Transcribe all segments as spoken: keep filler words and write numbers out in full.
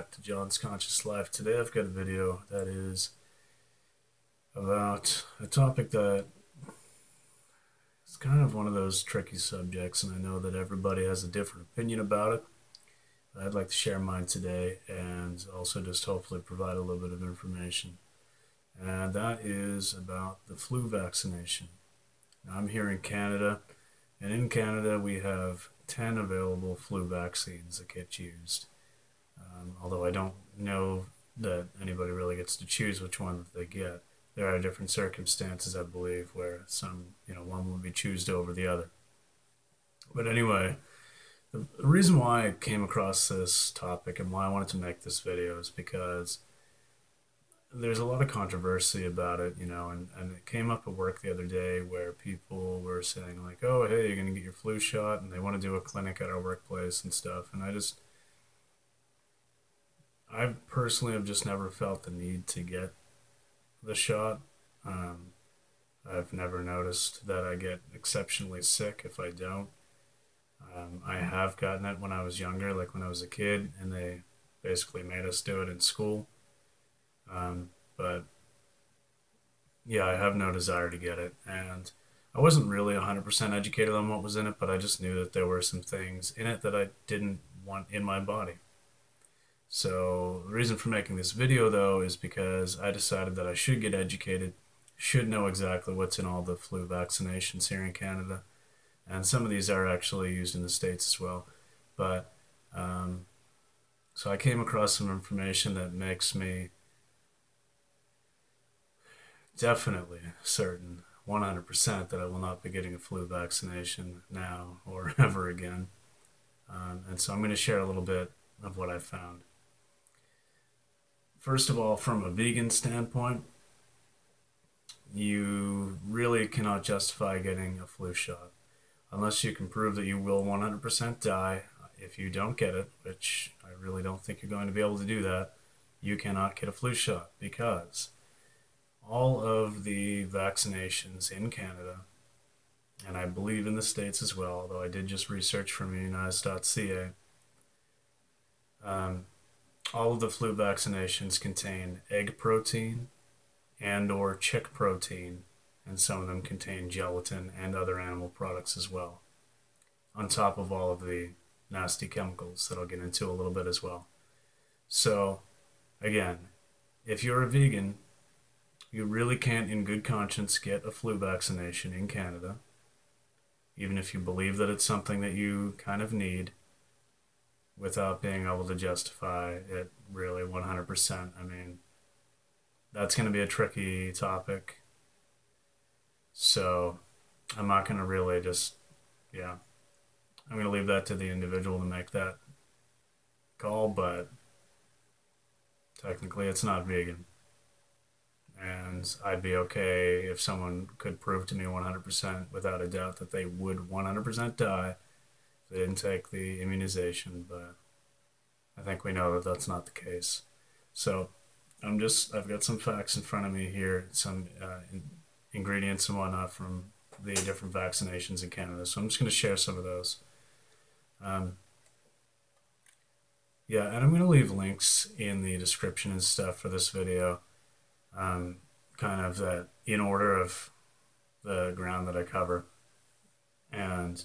back to John's Conscious Life. Today I've got a video that is about a topic that is kind of one of those tricky subjects, and I know that everybody has a different opinion about it. I'd like to share mine today and also just hopefully provide a little bit of information. And that is about the flu vaccination. Now, I'm here in Canada, and in Canada we have ten available flu vaccines that get used. Um, although I don't know that anybody really gets to choose which one that they get. There are different circumstances, I believe, where some, you know, one will be chosen over the other. But anyway, the reason why I came across this topic and why I wanted to make this video is because there's a lot of controversy about it, you know, and, and it came up at work the other day where people were saying, like, oh, hey, you're going to get your flu shot, and they want to do a clinic at our workplace and stuff. And I just, I personally have just never felt the need to get the shot. Um, I've never noticed that I get exceptionally sick if I don't. Um, I have gotten it when I was younger, like when I was a kid, and they basically made us do it in school. Um, but yeah, I have no desire to get it. And I wasn't really one hundred percent educated on what was in it, but I just knew that there were some things in it that I didn't want in my body. So the reason for making this video, though, is because I decided that I should get educated, should know exactly what's in all the flu vaccinations here in Canada. And some of these are actually used in the States as well. But um, so I came across some information that makes me definitely certain, one hundred percent, that I will not be getting a flu vaccination now or ever again. Um, and so I'm going to share a little bit of what I found. First of all, from a vegan standpoint, you really cannot justify getting a flu shot. Unless you can prove that you will one hundred percent die if you don't get it, which I really don't think you're going to be able to do that, you cannot get a flu shot, because all of the vaccinations in Canada, and I believe in the States as well, although I did just research from immunize dot C A, um, all of the flu vaccinations contain egg protein and or chick protein, and some of them contain gelatin and other animal products as well, on top of all of the nasty chemicals that I'll get into a little bit as well. So, again, if you're a vegan, you really can't in good conscience get a flu vaccination in Canada, even if you believe that it's something that you kind of need, without being able to justify it really one hundred percent. I mean, that's going to be a tricky topic. So I'm not going to really just, yeah, I'm going to leave that to the individual to make that call, but technically it's not vegan. And I'd be okay if someone could prove to me one hundred percent without a doubt that they would one hundred percent die if they didn't take the immunization, but I think we know that that's not the case. So I'm just, I've got some facts in front of me here, some uh, in, ingredients and whatnot from the different vaccinations in Canada. So I'm just going to share some of those. Um, yeah, and I'm going to leave links in the description and stuff for this video. Um, kind of that in order of the ground that I cover. And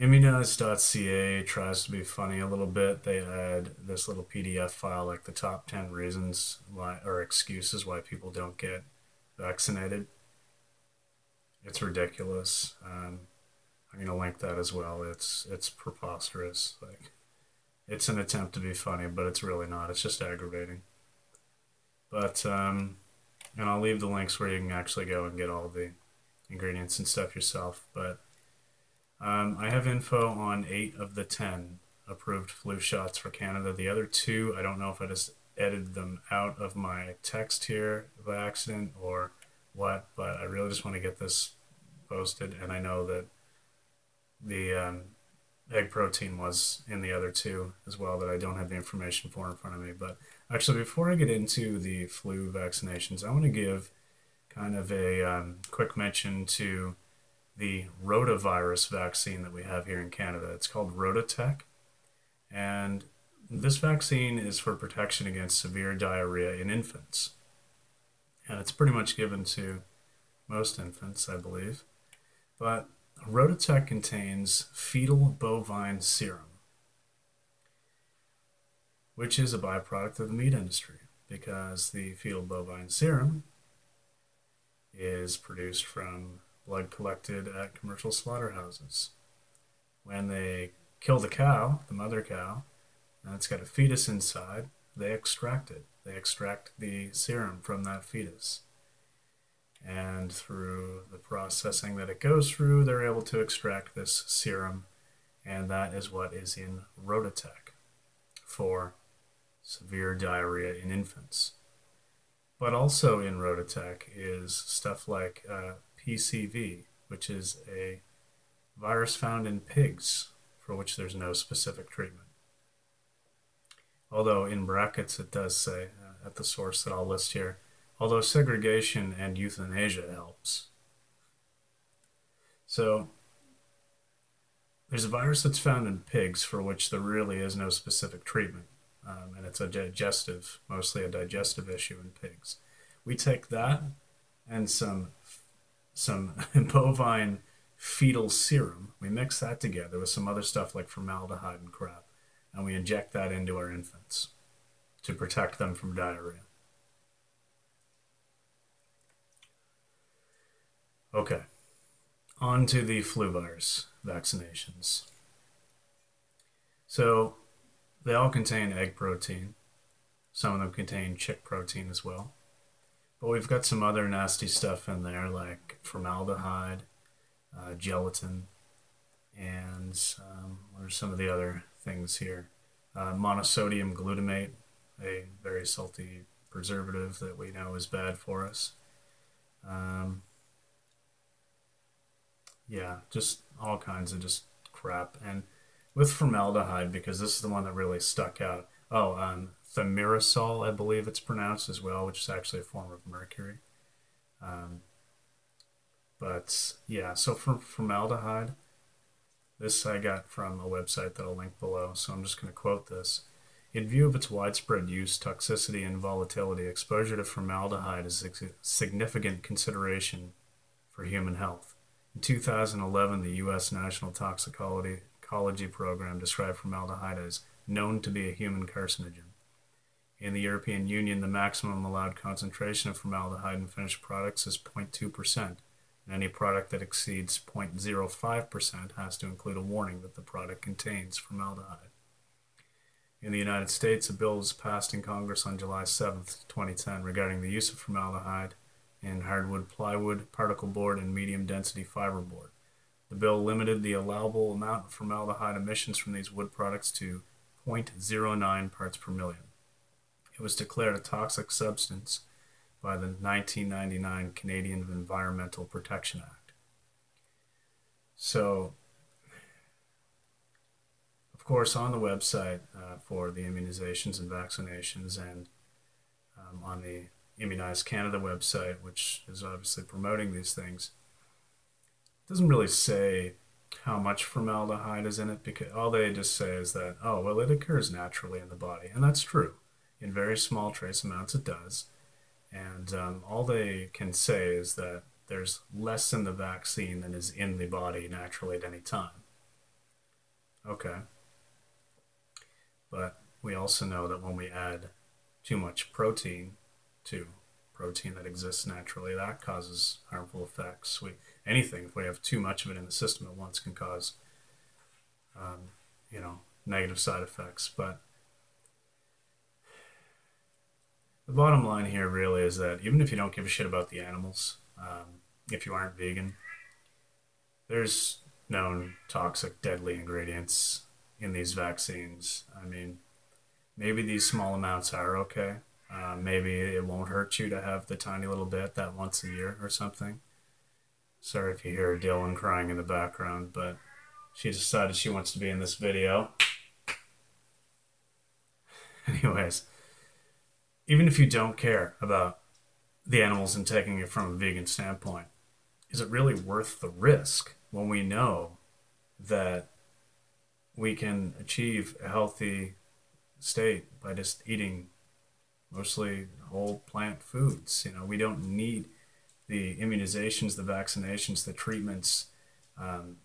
immunize dot C A tries to be funny a little bit. They add this little P D F file, like the top ten reasons why, or excuses why people don't get vaccinated. It's ridiculous. Um, I'm going to link that as well. It's, it's preposterous. Like, it's an attempt to be funny, but it's really not. It's just aggravating. But, um, and I'll leave the links where you can actually go and get all the ingredients and stuff yourself. But um, I have info on eight of the ten approved flu shots for Canada. The other two, I don't know if I just edited them out of my text here by accident or what, but I really just want to get this posted. And I know that the um, egg protein was in the other two as well that I don't have the information for in front of me. But actually, before I get into the flu vaccinations, I want to give kind of a um, quick mention to the rotavirus vaccine that we have here in Canada. It's called RotaTeq, And this vaccine is for protection against severe diarrhea in infants. And it's pretty much given to most infants, I believe. But RotaTeq contains fetal bovine serum, which is a byproduct of the meat industry, because the fetal bovine serum is produced from blood collected at commercial slaughterhouses. When they kill the cow, the mother cow, and it's got a fetus inside, they extract it. They extract the serum from that fetus. And through the processing that it goes through, they're able to extract this serum, and that is what is in RotaTeq for severe diarrhea in infants. But also in RotaTeq is stuff like uh, P C V, which is a virus found in pigs for which there's no specific treatment. Although in brackets it does say, uh, at the source that I'll list here, although segregation and euthanasia helps. So there's a virus that's found in pigs for which there really is no specific treatment. Um, and it's a digestive, mostly a digestive issue in pigs. We take that and some, some bovine fetal serum, we mix that together with some other stuff like formaldehyde and crap, and we inject that into our infants to protect them from diarrhea. Okay, on to the flu virus vaccinations. So they all contain egg protein. Some of them contain chick protein as well. But we've got some other nasty stuff in there like formaldehyde, uh, gelatin, and um, what are some of the other things here? Uh, monosodium glutamate, a very salty preservative that we know is bad for us. Um, yeah, just all kinds of just crap. And with formaldehyde, because this is the one that really stuck out. Oh, um, thimerosal, I believe it's pronounced as well, which is actually a form of mercury. Um, but yeah, so for formaldehyde, this I got from a website that I'll link below, so I'm just going to quote this. In view of its widespread use, toxicity, and volatility, exposure to formaldehyde is a significant consideration for human health. In two thousand eleven, the U S National Toxicology Program described formaldehyde as known to be a human carcinogen. In the European Union, the maximum allowed concentration of formaldehyde in finished products is zero point two percent, and any product that exceeds zero point zero five percent has to include a warning that the product contains formaldehyde. In the United States, a bill was passed in Congress on July seventh, twenty ten regarding the use of formaldehyde in hardwood, plywood, particle board, and medium-density fiberboard. The bill limited the allowable amount of formaldehyde emissions from these wood products to zero point zero nine parts per million. It was declared a toxic substance by the nineteen ninety-nine Canadian Environmental Protection Act. So, of course, on the website uh, for the immunizations and vaccinations, and um, on the Immunize Canada website, which is obviously promoting these things, doesn't really say how much formaldehyde is in it, because all they just say is that, oh, well, it occurs naturally in the body. And that's true. In very small trace amounts it does. And um, all they can say is that there's less in the vaccine than is in the body naturally at any time. Okay. But we also know that when we add too much protein to protein that exists naturally, that causes harmful effects. We, anything, if we have too much of it in the system at once, can cause, um, you know, negative side effects. But the bottom line here really is that even if you don't give a shit about the animals, um, if you aren't vegan, there's known toxic, deadly ingredients in these vaccines. I mean, maybe these small amounts are okay. Uh, maybe it won't hurt you to have the tiny little bit, that once a year or something. Sorry if you hear Dylan crying in the background, but she decided she wants to be in this video. Anyways, even if you don't care about the animals and taking it from a vegan standpoint, is it really worth the risk when we know that we can achieve a healthy state by just eating mostly whole plant foods. You know, we don't need the immunizations, the vaccinations, the treatments, um,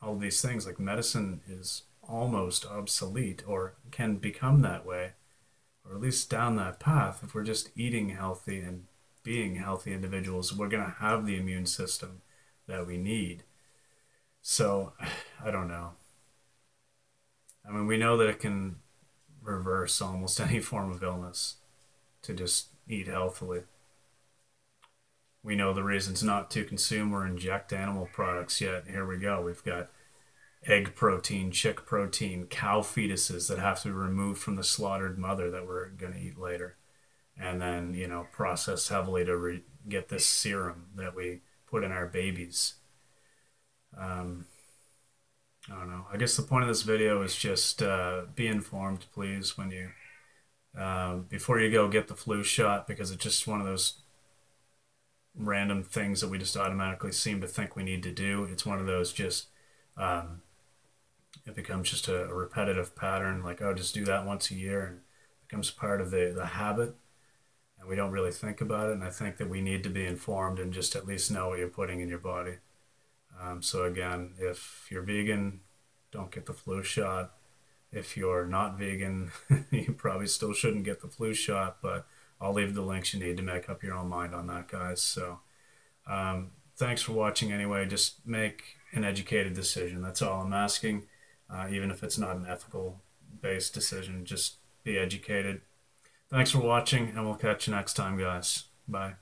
all these things. Like, medicine is almost obsolete, or can become that way, or at least down that path. If we're just eating healthy and being healthy individuals, we're going to have the immune system that we need. So I don't know. I mean, we know that it can reverse almost any form of illness to just eat healthily. We know the reasons not to consume or inject animal products, yet here we go. We've got egg protein, chick protein, cow fetuses that have to be removed from the slaughtered mother that we're going to eat later. And then, you know, processed heavily to re get this serum that we put in our babies. Um, I don't know. I guess the point of this video is just uh, be informed, please, when you uh, before you go get the flu shot, because it's just one of those random things that we just automatically seem to think we need to do. It's one of those just, um, it becomes just a, a repetitive pattern, like, oh, just do that once a year, and it becomes part of the, the habit, and we don't really think about it. And I think that we need to be informed and just at least know what you're putting in your body. Um, so again, if you're vegan, don't get the flu shot. If you're not vegan, you probably still shouldn't get the flu shot, but I'll leave the links you need to make up your own mind on that, guys. So um, thanks for watching anyway. Just make an educated decision. That's all I'm asking. Uh, even if it's not an ethical-based decision, just be educated. Thanks for watching, and we'll catch you next time, guys. Bye.